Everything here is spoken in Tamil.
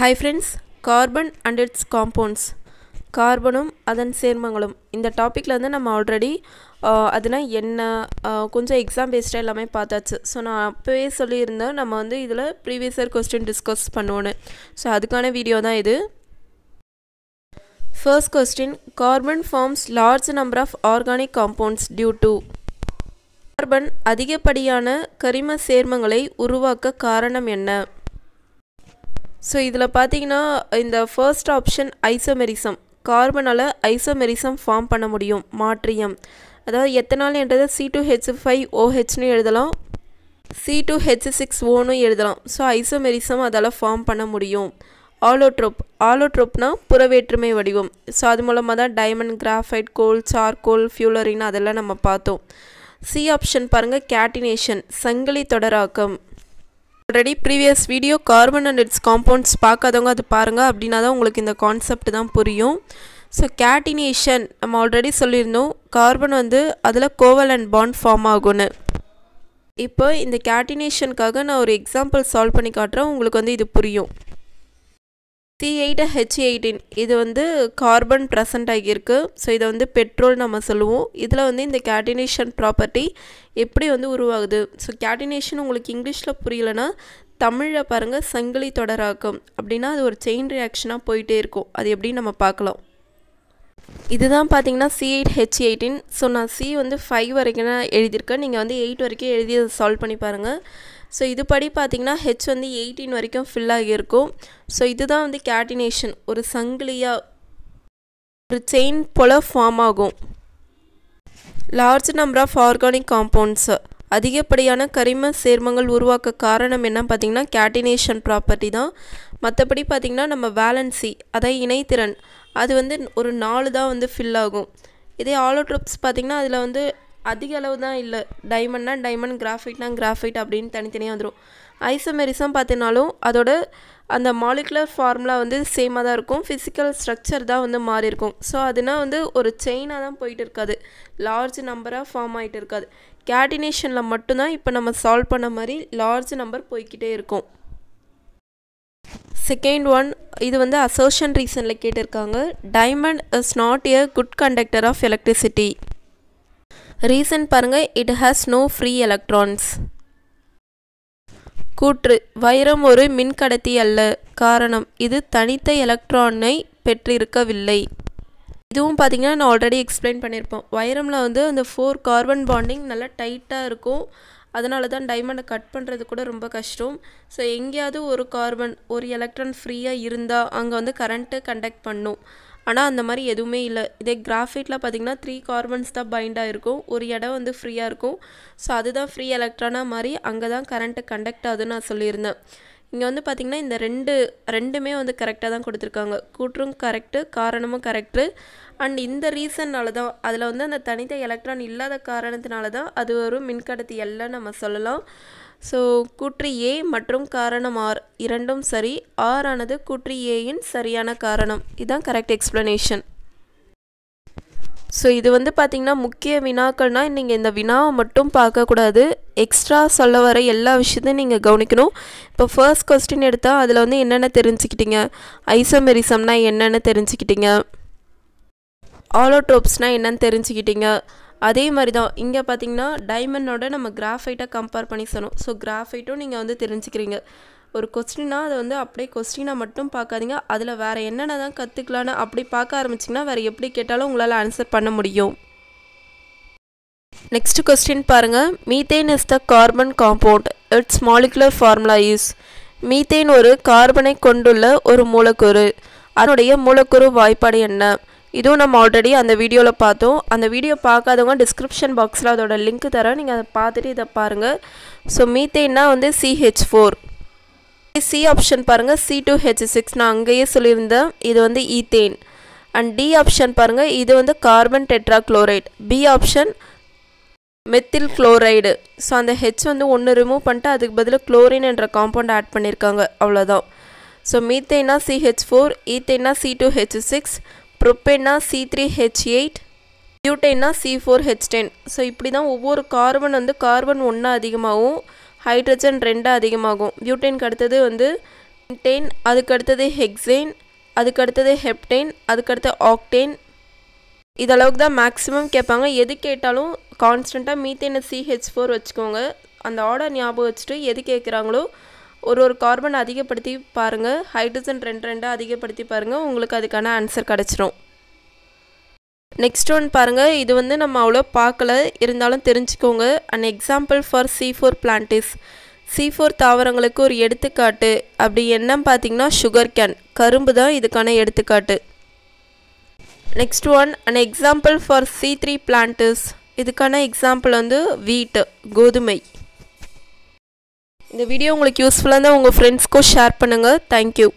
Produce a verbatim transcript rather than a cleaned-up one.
Hi friends, carbon and its compounds. கார்பனும் அதன் சேர்மங்களும் இந்த டாப்பிக்கில் வந்து நம்ம ஆல்ரெடி அதுனா என்ன கொஞ்சம் எக்ஸாம் பேஸ்டாக எல்லாமே பார்த்தாச்சு. ஸோ நான் அப்போவே சொல்லியிருந்தேன் நம்ம வந்து இதில் ப்ரீவியஸ் இயர் கொஸ்டின் டிஸ்கஸ் பண்ணுவோன்னு. ஸோ அதுக்கான வீடியோ தான் இது. First question, carbon forms large number of organic compounds due to. Carbon அதிகப்படியான கரிம சேர்மங்களை உருவாக்க காரணம் என்ன? ஸோ இதில் பார்த்தீங்கன்னா இந்த ஃபர்ஸ்ட் ஆப்ஷன் ஐசோமெரிசம், கார்பனால் ஐசோமெரிசம் ஃபார்ம் பண்ண முடியும், மாற்றியம். அதாவது எத்தனால் என்றது சி டூ ஹெச் ஃபைவ் ஓஹெச்னு எழுதலாம், சி டூ ஹெச் சிக்ஸ் ஓன்னு எழுதலாம். ஸோ ஐசோமெரிசம் அதால் ஃபார்ம் பண்ண முடியும். ஆலோட்ரோப், ஆலோட்ரோப்னால் புறவேற்றுமை வடிவம். ஸோ அது மூலமாக தான் diamond, graphite, coal, charcoal, fullerene அதெல்லாம் நம்ம பார்த்தோம். சி ஆப்ஷன் பாருங்கள், கேட்டினேஷன், சங்கிலி தொடராக்கம். Already previous video carbon and its compounds பார்க்காதவங்க அது பாருங்கள், அப்படின்னா தான் உங்களுக்கு இந்த கான்செப்ட் தான் புரியும். ஸோ கேட்டினேஷன் நம்ம ஆல்ரெடி சொல்லியிருந்தோம், கார்பன் வந்து அதில் கோவல் அண்ட் பாண்ட் ஃபார்ம் ஆகும்னு. இப்போ இந்த கேட்டினேஷனுக்காக நான் ஒரு எக்ஸாம்பிள் சால்வ் பண்ணி காட்டுறேன், உங்களுக்கு வந்து இது புரியும். சி எயிட் ஹெச் எயிட்டீன் இது வந்து கார்பன் ப்ரெசன்ட் ஆகியிருக்கு. ஸோ இதை வந்து பெட்ரோல் நம்ம சொல்லுவோம். இதில் வந்து இந்த கேட்டினேஷன் ப்ராப்பர்ட்டி எப்படி வந்து உருவாகுது. ஸோ கேட்டினேஷன் உங்களுக்கு இங்கிலீஷில் புரியலைன்னா தமிழில் பாருங்கள், சங்கிலி தொடராக்கம் அப்படின்னா அது ஒரு செயின் ரியாக்ஷனாக போயிட்டே இருக்கும். அது எப்படின்னு நம்ம பார்க்கலாம். இதுதான் பார்த்தீங்கன்னா C eight H eighteen. So நான் சி வந்து ஃபைவ் வரைக்கும் எழுதியிருக்கேன், நீங்கள் வந்து எயிட் வரைக்கும் எழுதி அதை சால்வ் பண்ணி பாருங்கள். ஸோ இதுபடி பார்த்திங்கன்னா ஹெச் வந்து எயிட்டீன் வரைக்கும் ஃபில் ஆகியிருக்கும். ஸோ இதுதான் வந்து கேட்டினேஷன், ஒரு சங்கிலியாக ஒரு செயின் போல் ஃபார்ம் ஆகும். Large number of organic compounds, அதிகப்படியான கரிம சேர்மங்கள் உருவாக்க காரணம் என்ன பார்த்திங்கன்னா கேட்டினேஷன் ப்ராப்பர்ட்டி தான். மற்றபடி பார்த்திங்கன்னா நம்ம வேலன்சி, அதை இணைத்திறன், அது வந்து ஒரு நாலு தான் வந்து ஃபில் ஆகும். இதே ஆலோட்ரோப்ஸ் பார்த்திங்கன்னா அதில் வந்து அதிக அளவு தான் இல்லை, டைமண்ட்னா டைமண்ட், கிராஃபைட்னா கிராஃபைட் அப்படின்னு தனித்தனியாக வந்துடும். ஐசோமெரிசம் பார்த்தினாலும் அதோட அந்த மாலிகுலர் ஃபார்முலா வந்து சேமாக தான் இருக்கும், ஃபிசிக்கல் ஸ்ட்ரக்சர் தான் வந்து மாறி இருக்கும். ஸோ அதுனால் வந்து ஒரு செயினாக தான் போயிட்டு இருக்காது, லார்ஜ் நம்பராக ஃபார்ம் ஆகிட்டு இருக்காது. கேட்டினேஷனில் மட்டும்தான் இப்போ நம்ம சால்வ் பண்ண மாதிரி லார்ஜ் நம்பர் போய்கிட்டே இருக்கும். செகண்ட் ஒன், இது வந்து அசர்ஷன் ரீசனில் கேட்டிருக்காங்க. Diamond is not a good conductor of electricity. Reason பாருங்கள், it has no free electrons. கூற்று, வைரம் ஒரு மின்கடத்தி அல்ல, காரணம் இது தனித்த எலக்ட்ரானை பெற்றிருக்கவில்லை. இதுவும் பார்த்திங்கன்னா நான் ஆல்ரெடி எக்ஸ்பிளைன் பண்ணியிருப்போம், வைரமில் வந்து அந்த ஃபோர் கார்பன் பாண்டிங் நல்லா டைட்டாக இருக்கும், அதனால தான் டைமண்டை கட் பண்ணுறது கூட ரொம்ப கஷ்டம். ஸோ எங்கேயாவது ஒரு கார்பன் ஒரு எலக்ட்ரான் ஃப்ரீயாக இருந்தால் அங்கே வந்து கரண்ட்டு கண்டக்ட் பண்ணும், ஆனால் அந்த மாதிரி எதுவுமே இல்லை. இதே கிராஃபைட்டில் பார்த்திங்கன்னா த்ரீ கார்பன்ஸ் தான் பைண்டாக இருக்கும், ஒரு இடம் வந்து ஃப்ரீயாக இருக்கும். ஸோ அதுதான் ஃப்ரீ எலக்ட்ரானாக மாதிரி அங்கே தான் கரண்ட்டு கண்டக்ட் ஆகுதுன்னு நான் சொல்லியிருந்தேன். இங்கே வந்து பார்த்திங்கன்னா இந்த ரெண்டு ரெண்டுமே வந்து கரெக்டாக தான் கொடுத்துருக்காங்க, கூற்றும் கரெக்டு, காரணமும் கரெக்டு. அண்ட் இந்த ரீசன்னால் தான் அதில் வந்து அந்த தனித்த எலக்ட்ரான் இல்லாத காரணத்தினால தான் அது ஒரு மின்கடத்தி எல்லாம் நம்ம சொல்லலாம். ஸோ கூற்று ஏ மற்றும் காரணம் ஆர் இரண்டும் சரி, ஆர் ஆனது கூற்று ஏயின் சரியான காரணம். இதுதான் கரெக்ட் எக்ஸ்ப்ளனேஷன். ஸோ இது வந்து பார்த்திங்கன்னா முக்கிய வினாக்கள்னால் நீங்கள் இந்த வினாவை மட்டும் பார்க்கக்கூடாது, எக்ஸ்ட்ரா சொல்ல வர எல்லா விஷயத்தையும் நீங்கள் கவனிக்கணும். இப்போ ஃபர்ஸ்ட் கொஸ்டின் எடுத்தால் அதில் வந்து என்னென்ன தெரிஞ்சுக்கிட்டீங்க, ஐசோமெரிசம்னா என்னென்னு தெரிஞ்சுக்கிட்டீங்க, ஆலோட்ரோப்ஸ்னால் என்னென்னு தெரிஞ்சுக்கிட்டீங்க. அதே மாதிரி தான் இங்கே பார்த்திங்கன்னா டைமண்டோட நம்ம கிராஃபைட்டை கம்பேர் பண்ணி சொன்னோம். ஸோ கிராஃபைட்டும் நீங்கள் வந்து தெரிஞ்சுக்கிறீங்க. ஒரு கொஸ்டின்னா அதை வந்து அப்படியே கொஸ்டினாக மட்டும் பார்க்காதீங்க, அதில் வேறு என்னென்ன தான் கற்றுக்கலான்னு அப்படி பார்க்க ஆரம்பிச்சிங்கன்னா வேறு எப்படி கேட்டாலும் உங்களால் ஆன்சர் பண்ண முடியும். நெக்ஸ்ட் கொஸ்டின் பாருங்கள், methane is the carbon compound, its molecular formula use. Methane ஒரு கார்பனை கொண்டுள்ள ஒரு மூலக்கூறு, அதனுடைய மூலக்கூறு வாய்ப்பாடு என்ன? இதுவும் நம்ம ஆல்ரெடி அந்த வீடியோவில் பார்த்தோம். அந்த வீடியோ பார்க்காதவங்க டிஸ்கிரிப்ஷன் பாக்ஸில் அதோட லிங்க் தரேன், நீங்கள் அதை பார்த்துட்டு இதை பாருங்கள். ஸோ மீத்தேன்னா வந்து C H four. C option பாருங்கள், சி டூ ஹெச் சிக்ஸ், நான் அங்கேயே சொல்லியிருந்தேன், இது வந்து ஈத்தேன். அண்ட் டி ஆப்ஷன் பாருங்கள், இது வந்து carbon tetrachloride. B option methyl chloride. So அந்த ஹெச் வந்து ஒன்று ரிமூவ் பண்ணிட்டு அதுக்கு பதிலாக குளோரின் என்ற காம்பவுண்ட் ஆட் பண்ணியிருக்காங்க, அவ்வளோதான். ஸோ மீத்தேன்னா சி ஹெச் ஃபோர், ஈத்தேன்னா சி டூ ஹெச் சிக்ஸ், புரோப்பேன்னா சி த்ரீ ஹெச் எயிட், பியூட்டேன்னா C four H ten. So இப்படி தான் ஒவ்வொரு கார்பன் வந்து கார்பன் ஒன்றா அதிகமாகும், ஹைட்ரஜன் ரெண்டாக அதிகமாகும், பியூட்டேனுக்கு அடுத்தது வந்து பென்டேன், அதுக்கு அடுத்தது ஹெக்சேன், அதுக்கு அடுத்தது ஹெப்டேன், அதுக்கு அடுத்து ஆக்டேன். இதளவுக்கு தான் மேக்ஸிமம் கேட்பாங்க. எது கேட்டாலும் கான்ஸ்டண்ட்டாக மீத்தேனை சி ஹெச் ஃபோர் வச்சுக்கோங்க. அந்த ஆர்டர் ஞாபகம் வச்சுட்டு எது கேட்குறாங்களோ ஒரு ஒரு கார்பன் அதிகப்படுத்தி பாருங்கள், ஹைட்ரஜன் ரெண்டு ரெண்டாக அதிகப்படுத்தி பாருங்கள், உங்களுக்கு அதுக்கான ஆன்சர் கிடச்சிரும். நெக்ஸ்ட் ஒன் பாருங்கள், இது வந்து நம்ம அவ்வளோ பார்க்கல, இருந்தாலும் தெரிஞ்சுக்கோங்க. And example for C four plants, C four தாவரங்களுக்கு ஒரு எடுத்துக்காட்டு அப்படி என்னன்னு பார்த்தீங்கன்னா சுகர் கேன், கரும்பு தான் இதுக்கான எடுத்துக்காட்டு. Next one, and example for C three plants, இதுக்கான எக்ஸாம்பிள் வந்து வீட்டு, கோதுமை. இந்த வீடியோ உங்களுக்கு யூஸ்ஃபுல்லாக இருந்தால் உங்கள் ஃப்ரெண்ட்ஸ்க்கும் ஷேர் பண்ணுங்கள். தேங்க்யூ.